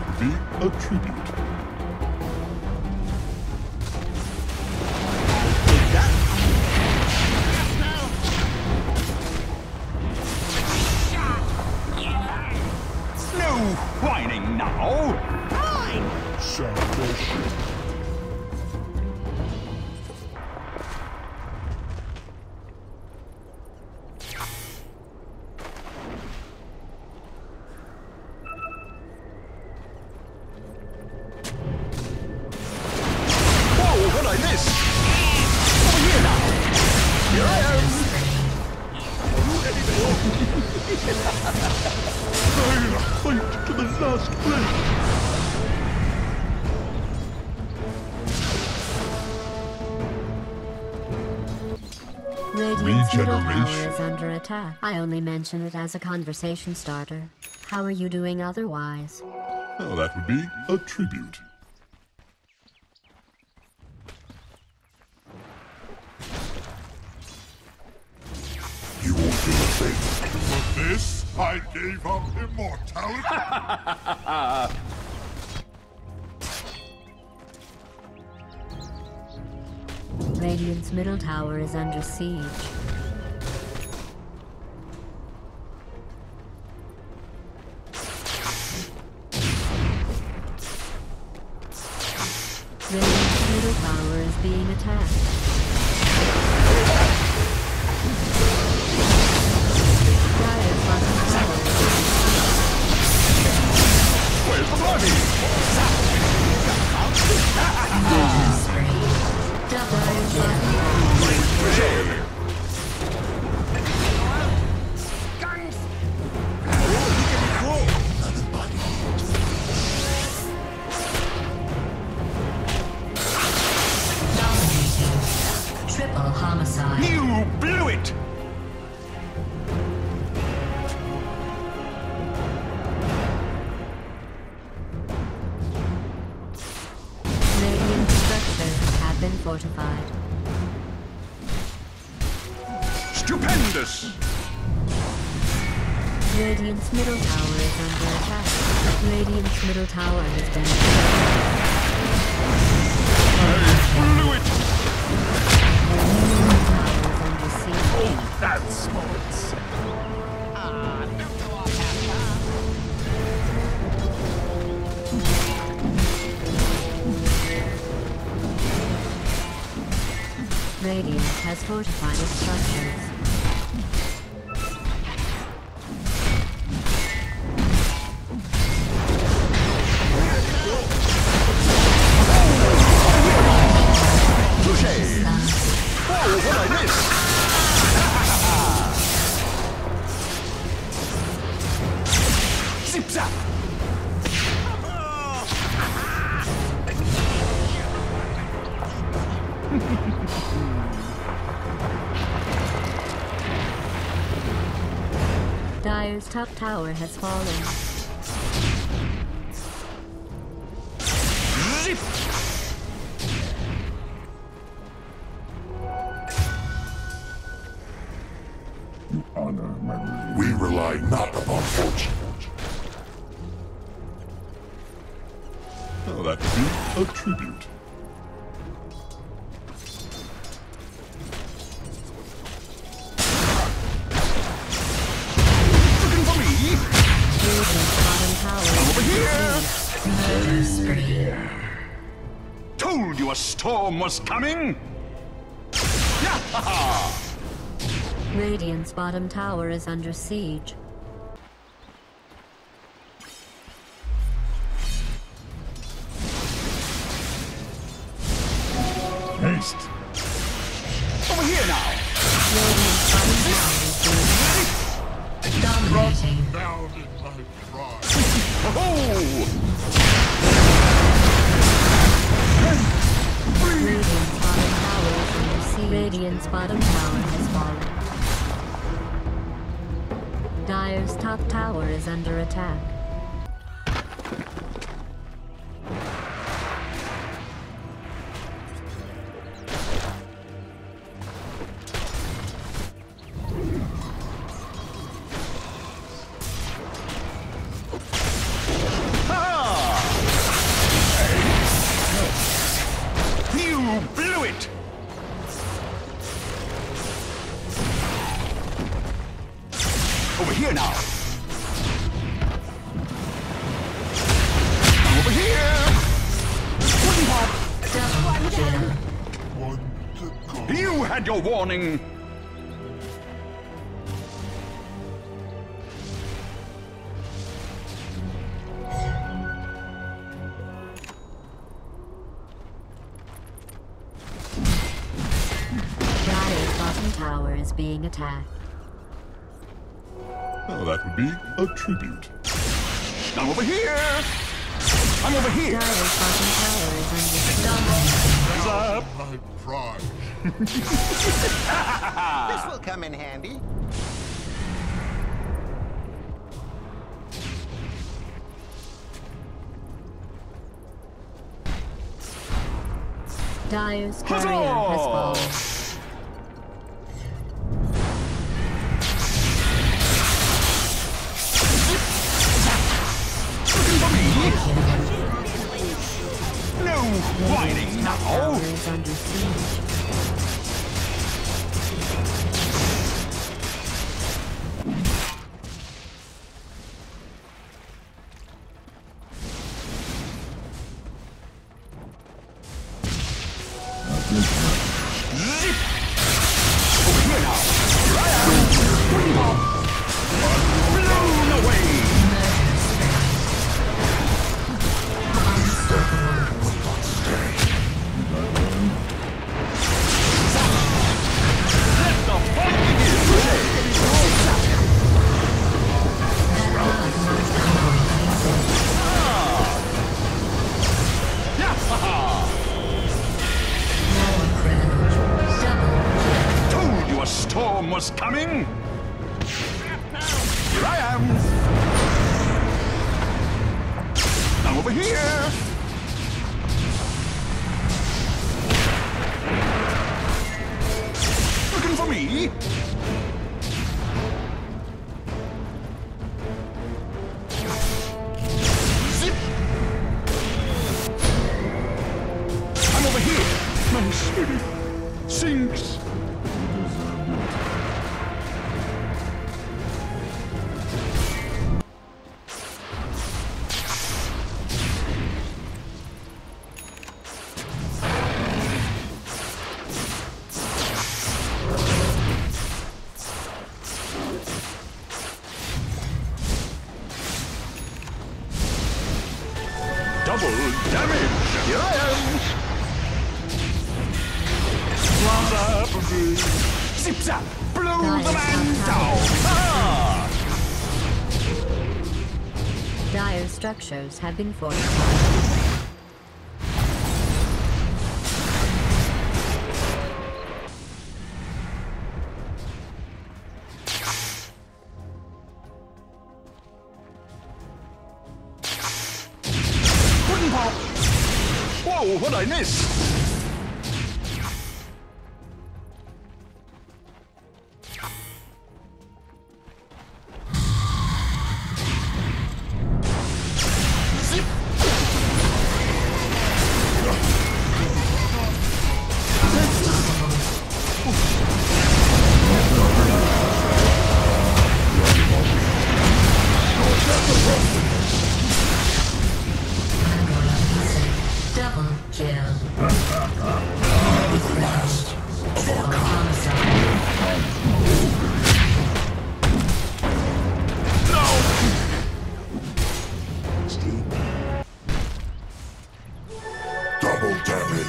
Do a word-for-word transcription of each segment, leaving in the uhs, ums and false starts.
that be a tribute? Take that! Yes, no whining now! Fine! Salvation. Regeneration is under attack. I only mention it as a conversation starter. How are you doing otherwise? Well, that would be a tribute. You won't do a thing. For this, I gave up immortality. Radiant's middle tower is under siege. Radiant's middle tower is being attacked. Dyer's bottom tower is being attacked. Where's the body? Ah! Double shot. Stupendous! Radiant's middle tower is under attack. Radiant's middle tower has been attacked. I blew it! Radiant's middle tower is under siege. Oh, that's smart. Radiant has fortified its structures. Touché! Oh, what I missed! Dyer's top tower has fallen. Zip! You honor my religion. We rely not upon fortune. Oh, that be a tribute. Told you a storm was coming! Yahaha! Radiant's bottom tower is under siege. Haste! Over here now! Radiant's bottom tower is under siege. Dominating. Run down in my pride. Oh! Radiant's bottom tower is under siege. Radiant's bottom tower has fallen. Dyer's top tower is under attack. Ha! had your warning. Dyer's bottom tower is being attacked. Well, that would be a tribute. I'm over here! I'm over here! Dyer's bottom tower is under attack. Up my pride. This will come in handy. Dyer's carrier has fallen. Whining now! Coming? Here I am. I'm over here. Looking for me? Zip. I'm over here. My spirit sinks. Double damage! Here I am! Blast up! Zip zap! Blow the man down! Ah! Dire structures have been fortified. Whoa, what I missed! Zip. Damage.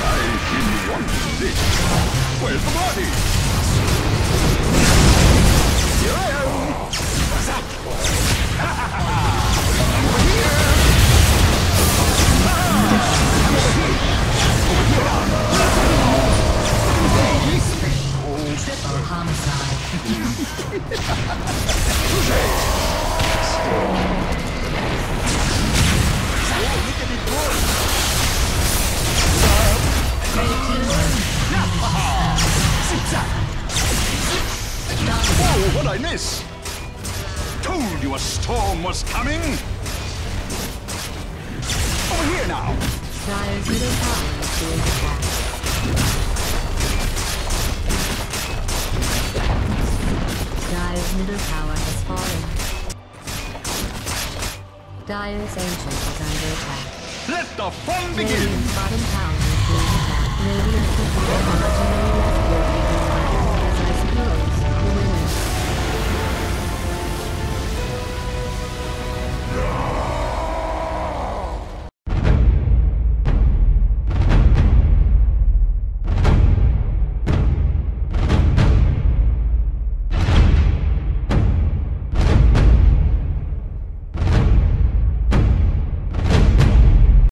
I didn't want this. Where's the body? Here I am. What's up? I'm over here. Ah, I'm over here. Over here. Triple homicide. Look at it boy. Whoa, what I miss? Told you a storm was coming. Over here now. Dyer's middle tower is being attacked. Dyer's middle tower has fallen. Dire's ancient is under attack. Let the fun begin! Bottom tower is being attacked.